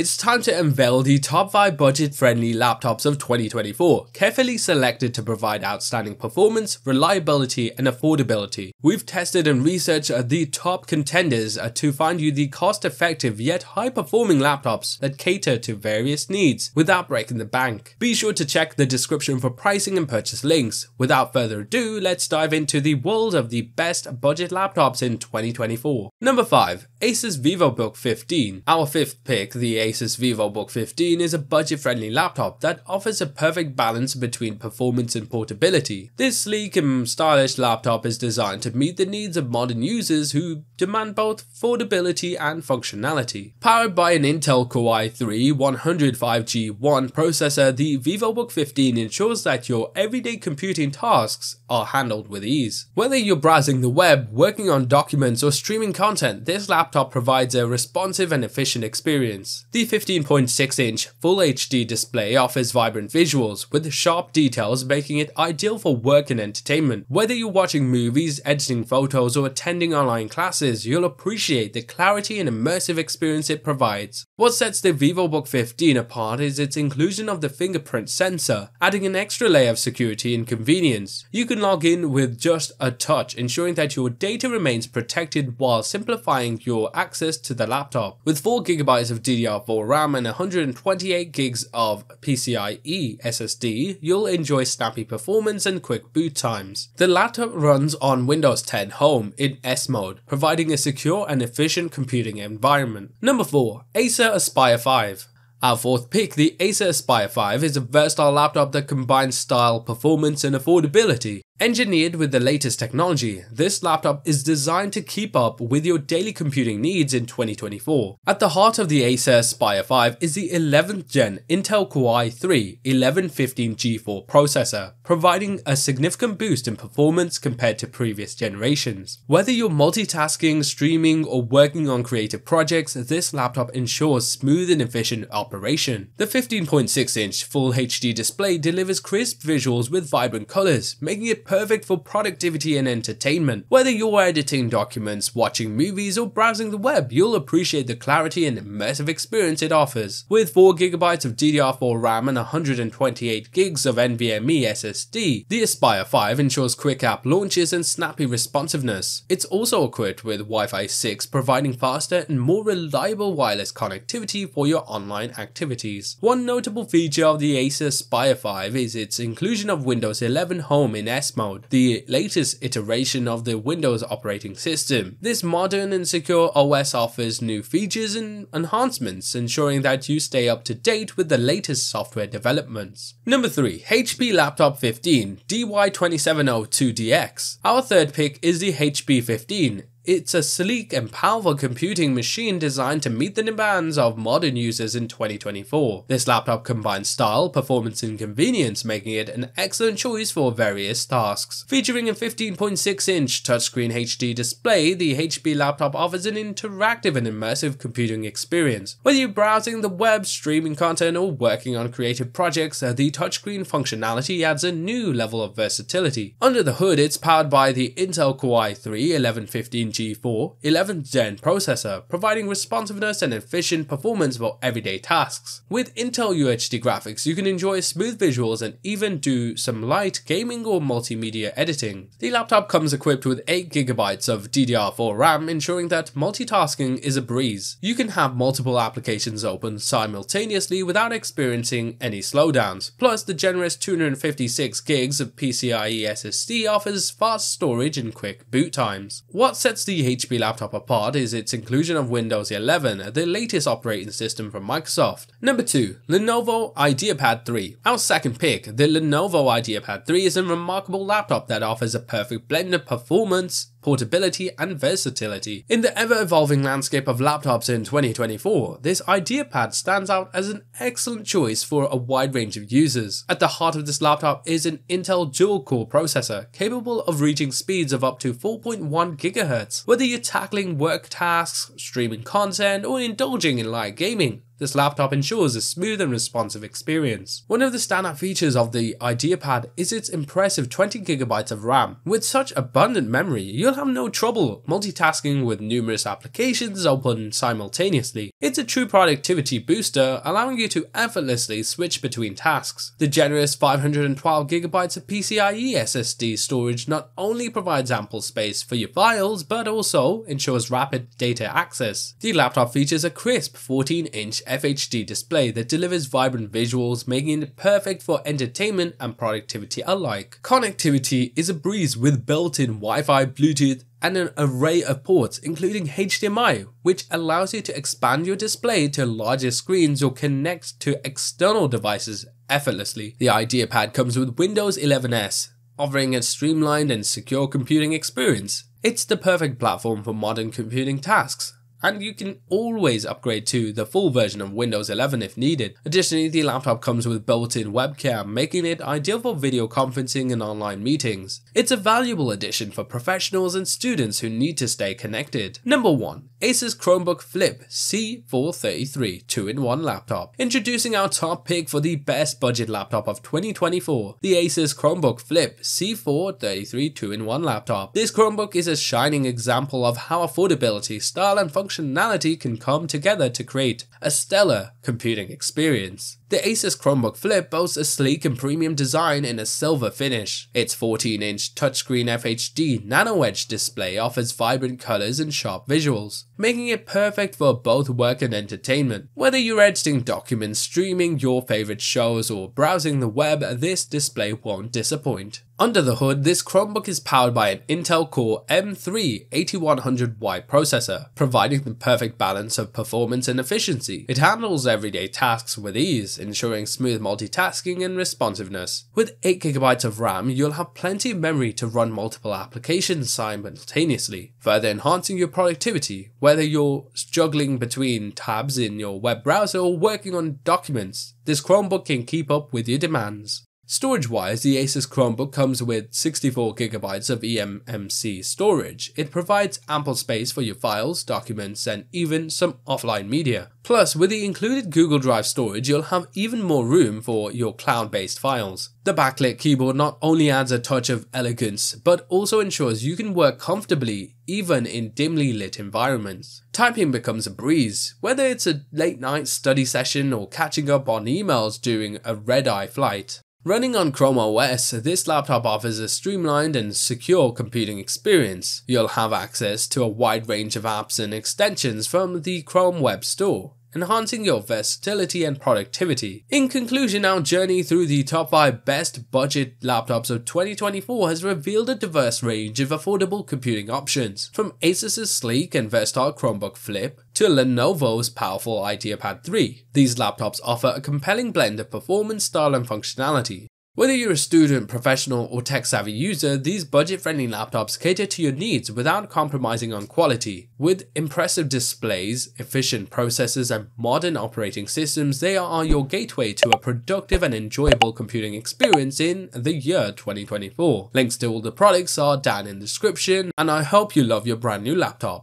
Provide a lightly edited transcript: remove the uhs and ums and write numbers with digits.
It's time to unveil the top 5 budget-friendly laptops of 2024, carefully selected to provide outstanding performance, reliability, and affordability. We've tested and researched the top contenders to find you the cost-effective yet high-performing laptops that cater to various needs without breaking the bank. Be sure to check the description for pricing and purchase links. Without further ado, let's dive into the world of the best budget laptops in 2024. Number 5. Asus VivoBook 15. Our fifth pick, the Asus VivoBook 15, is a budget-friendly laptop that offers a perfect balance between performance and portability. This sleek and stylish laptop is designed to meet the needs of modern users who demand both affordability and functionality. Powered by an Intel Core i3-105G1 processor, the VivoBook 15 ensures that your everyday computing tasks are handled with ease. Whether you're browsing the web, working on documents, or streaming content, this laptop provides a responsive and efficient experience. The 15.6-inch Full HD display offers vibrant visuals with sharp details, making it ideal for work and entertainment. Whether you're watching movies, editing photos, or attending online classes, you'll appreciate the clarity and immersive experience it provides. What sets the VivoBook 15 apart is its inclusion of the fingerprint sensor, adding an extra layer of security and convenience. You can log in with just a touch, ensuring that your data remains protected while simplifying your access to the laptop. With 4GB of DDR4 RAM and 128GB of PCIe SSD, you'll enjoy snappy performance and quick boot times. The laptop runs on Windows 10 Home in S mode, providing a secure and efficient computing environment. Number 4. Acer Aspire 5. Our fourth pick, the Acer Aspire 5, is a versatile laptop that combines style, performance, and affordability. Engineered with the latest technology, this laptop is designed to keep up with your daily computing needs in 2024. At the heart of the Acer Aspire 5 is the 11th gen Intel Core i3-1115G4 processor, providing a significant boost in performance compared to previous generations. Whether you're multitasking, streaming, or working on creative projects, this laptop ensures smooth and efficient operation. The 15.6-inch Full HD display delivers crisp visuals with vibrant colors, making it perfect for productivity and entertainment. Whether you're editing documents, watching movies, or browsing the web, you'll appreciate the clarity and immersive experience it offers. With 4GB of DDR4 RAM and 128GB of NVMe SSD, the Aspire 5 ensures quick app launches and snappy responsiveness. It's also equipped with Wi-Fi 6, providing faster and more reliable wireless connectivity for your online activities. One notable feature of the Acer Aspire 5 is its inclusion of Windows 11 Home in S mode, the latest iteration of the Windows operating system. This modern and secure OS offers new features and enhancements, ensuring that you stay up to date with the latest software developments. Number 3. HP Laptop 15 DY2702DX. Our third pick is the HP 15. It's a sleek and powerful computing machine designed to meet the demands of modern users in 2024. This laptop combines style, performance, and convenience, making it an excellent choice for various tasks. Featuring a 15.6-inch touchscreen HD display, the HP laptop offers an interactive and immersive computing experience. Whether you're browsing the web, streaming content, or working on creative projects, the touchscreen functionality adds a new level of versatility. Under the hood, it's powered by the Intel Core i3-1115G4 11th gen processor, providing responsiveness and efficient performance for everyday tasks. With Intel UHD graphics, you can enjoy smooth visuals and even do some light gaming or multimedia editing. The laptop comes equipped with 8GB of DDR4 RAM, ensuring that multitasking is a breeze. You can have multiple applications open simultaneously without experiencing any slowdowns. Plus, the generous 256GB of PCIe SSD offers fast storage and quick boot times. What sets the HP laptop apart is its inclusion of Windows 11, the latest operating system from Microsoft. Number 2. Lenovo IdeaPad 3. Our second pick, the Lenovo IdeaPad 3, is a remarkable laptop that offers a perfect blend of performance, portability, and versatility. In the ever-evolving landscape of laptops in 2024, this IdeaPad stands out as an excellent choice for a wide range of users. At the heart of this laptop is an Intel dual-core processor, capable of reaching speeds of up to 4.1 GHz. Whether you're tackling work tasks, streaming content, or indulging in light gaming, This laptop ensures a smooth and responsive experience. One of the standout features of the IdeaPad is its impressive 20GB of RAM. With such abundant memory, you'll have no trouble multitasking with numerous applications open simultaneously. It's a true productivity booster, allowing you to effortlessly switch between tasks. The generous 512GB of PCIe SSD storage not only provides ample space for your files, but also ensures rapid data access. The laptop features a crisp 14-inch FHD display that delivers vibrant visuals, making it perfect for entertainment and productivity alike. Connectivity is a breeze with built-in Wi-Fi, Bluetooth, and an array of ports, including HDMI, which allows you to expand your display to larger screens or connect to external devices effortlessly. The IdeaPad comes with Windows 11S, offering a streamlined and secure computing experience. It's the perfect platform for modern computing tasks, and you can always upgrade to the full version of Windows 11 if needed. Additionally, the laptop comes with built-in webcam, making it ideal for video conferencing and online meetings. It's a valuable addition for professionals and students who need to stay connected. Number 1. Asus Chromebook Flip C433 2-in-1 Laptop. Introducing our top pick for the best budget laptop of 2024, the Asus Chromebook Flip C433 2-in-1 Laptop. This Chromebook is a shining example of how affordability, style, and functionality can come together to create a stellar computing experience. The Asus Chromebook Flip boasts a sleek and premium design in a silver finish. Its 14-inch touchscreen FHD nano-edge display offers vibrant colors and sharp visuals, making it perfect for both work and entertainment. Whether you're editing documents, streaming your favorite shows, or browsing the web, this display won't disappoint. Under the hood, this Chromebook is powered by an Intel Core M3-8100Y processor, providing the perfect balance of performance and efficiency. It handles everyday tasks with ease, ensuring smooth multitasking and responsiveness. With 8GB of RAM, you'll have plenty of memory to run multiple applications simultaneously, further enhancing your productivity. Whether you're juggling between tabs in your web browser or working on documents, this Chromebook can keep up with your demands. Storage-wise, the Asus Chromebook comes with 64GB of eMMC storage. It provides ample space for your files, documents, and even some offline media. Plus, with the included Google Drive storage, you'll have even more room for your cloud-based files. The backlit keyboard not only adds a touch of elegance, but also ensures you can work comfortably even in dimly lit environments. Typing becomes a breeze, whether it's a late-night study session or catching up on emails during a red-eye flight. Running on Chrome OS, this laptop offers a streamlined and secure computing experience. You'll have access to a wide range of apps and extensions from the Chrome Web Store, enhancing your versatility and productivity. In conclusion, our journey through the top 5 best budget laptops of 2024 has revealed a diverse range of affordable computing options, from Asus's sleek and versatile Chromebook Flip to Lenovo's powerful IdeaPad 3. These laptops offer a compelling blend of performance, style, and functionality. Whether you're a student, professional, or tech-savvy user, these budget-friendly laptops cater to your needs without compromising on quality. With impressive displays, efficient processors, and modern operating systems, they are your gateway to a productive and enjoyable computing experience in the year 2024. Links to all the products are down in the description, and I hope you love your brand new laptop.